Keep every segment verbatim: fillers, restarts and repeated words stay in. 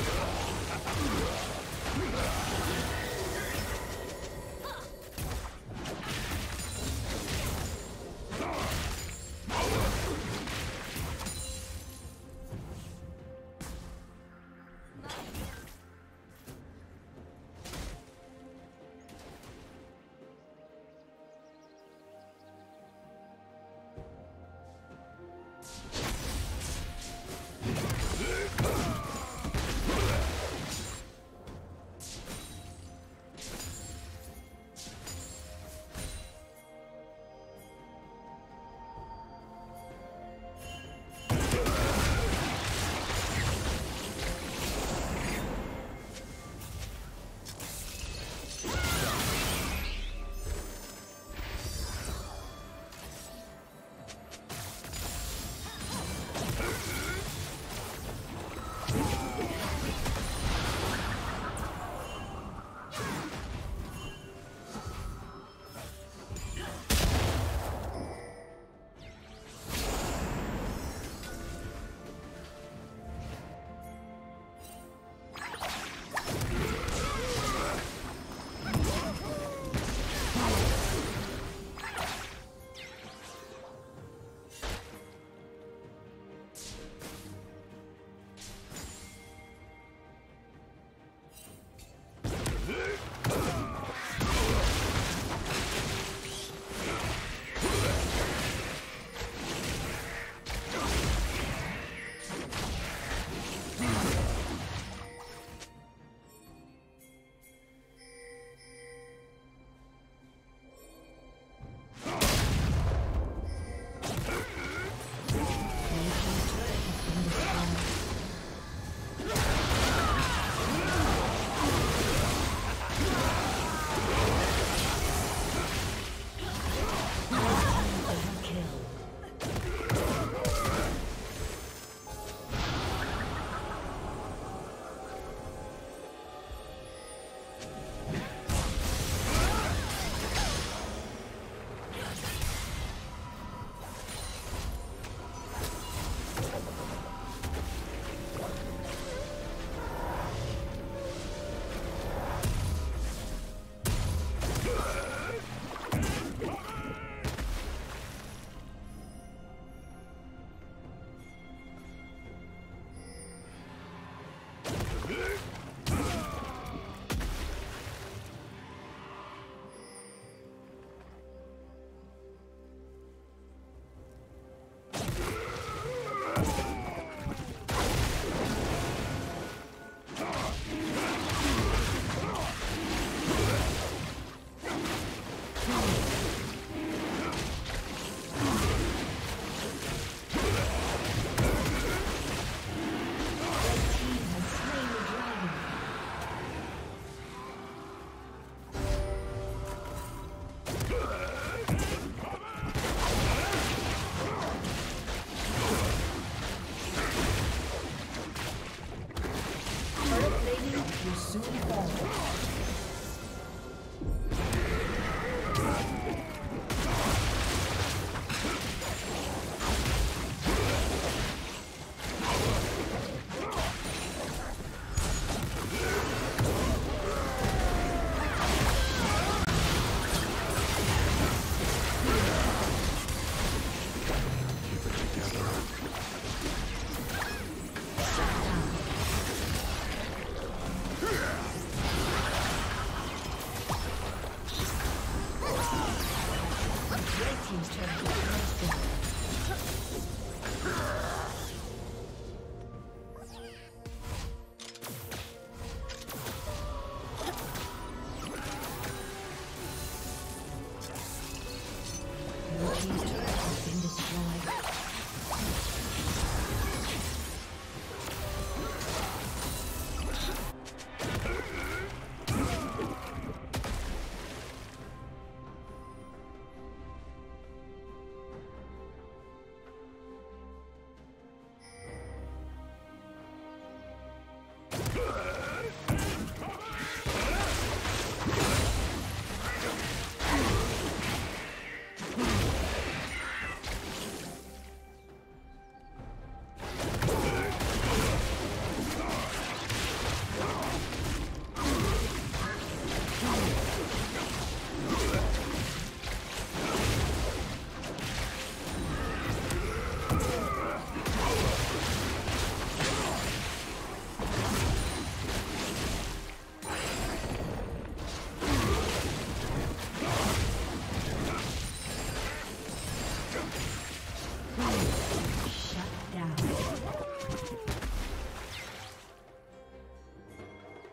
Yeah.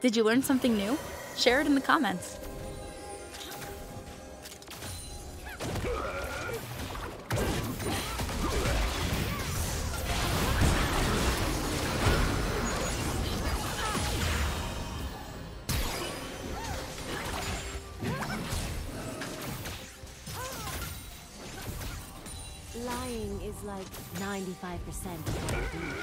Did you learn something new? Share it in the comments. Lying is like ninety-five percent of what I do.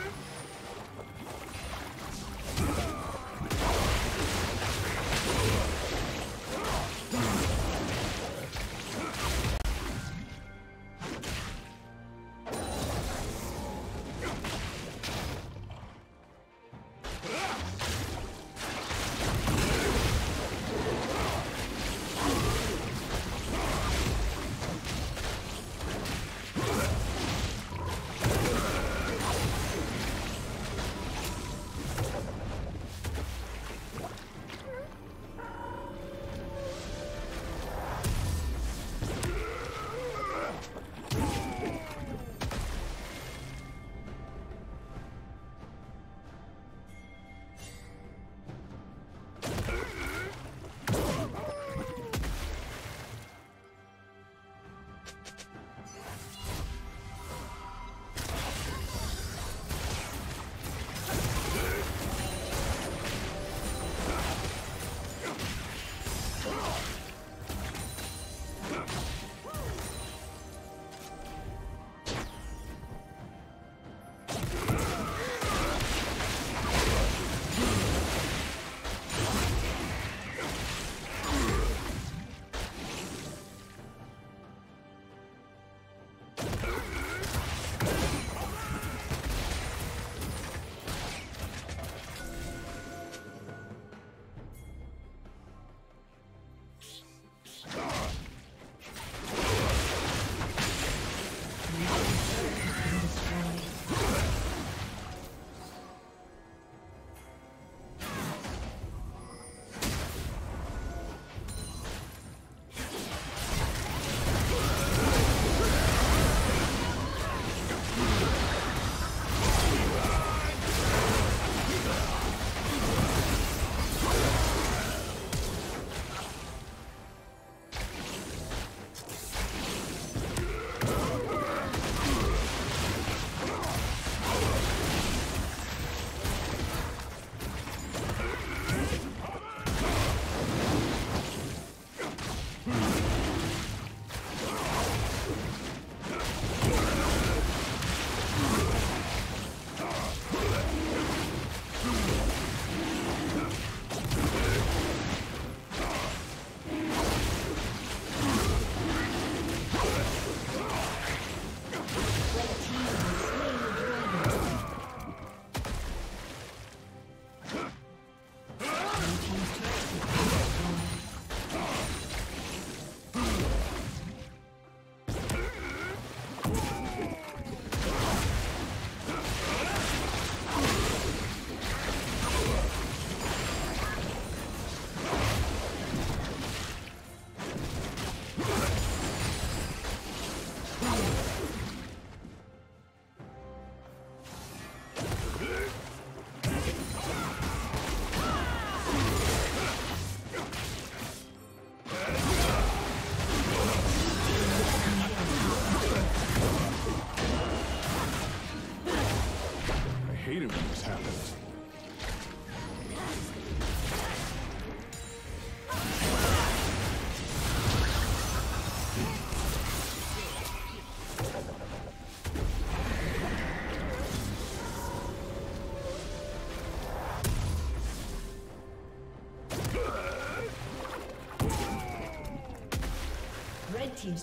Red team's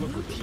Onlookers.